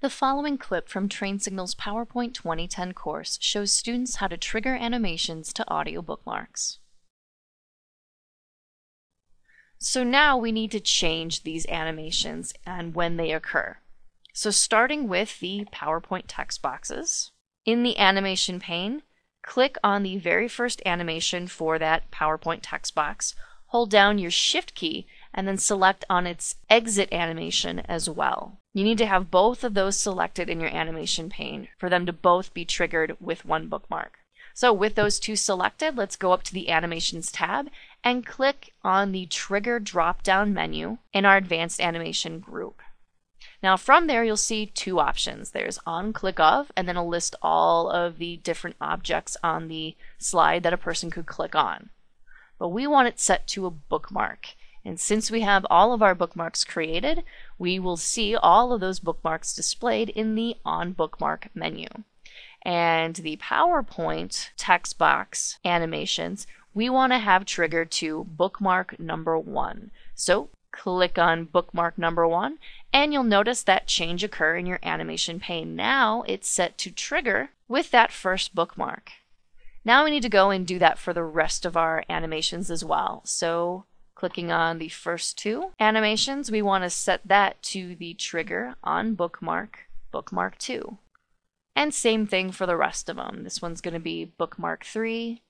The following clip from TrainSignal's PowerPoint 2010 course shows students how to trigger animations to audio bookmarks. So now we need to change these animations and when they occur. So starting with the PowerPoint text boxes, in the animation pane, click on the very first animation for that PowerPoint text box, hold down your Shift key, and then select on its exit animation as well. You need to have both of those selected in your animation pane for them to both be triggered with one bookmark. So with those two selected, let's go up to the Animations tab and click on the Trigger drop-down menu in our Advanced Animation group. Now from there you'll see two options. There's on click of, and then it'll list all of the different objects on the slide that a person could click on. But we want it set to a bookmark. And since we have all of our bookmarks created, we will see all of those bookmarks displayed in the On Bookmark menu. And the PowerPoint text box animations, we want to have triggered to bookmark number 1. So click on bookmark number 1, and you'll notice that change occur in your animation pane. Now it's set to trigger with that first bookmark. Now we need to go and do that for the rest of our animations as well. So clicking on the first two animations, we want to set that to the trigger on bookmark, bookmark 2. And same thing for the rest of them. This one's going to be bookmark 3.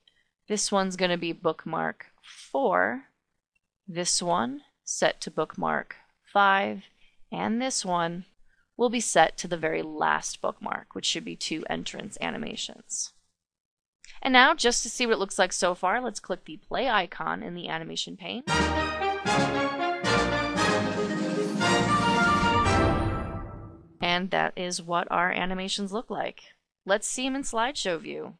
This one's going to be bookmark 4. This one set to bookmark 5. And this one will be set to the very last bookmark, which should be two entrance animations. And now, just to see what it looks like so far, let's click the play icon in the animation pane. And that is what our animations look like. Let's see them in slideshow view.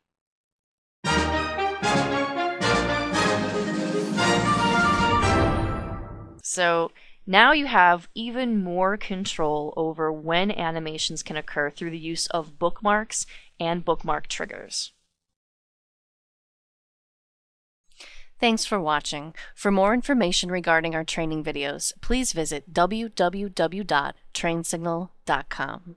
So now you have even more control over when animations can occur through the use of bookmarks and bookmark triggers. Thanks for watching. For more information regarding our training videos, please visit www.trainsignal.com.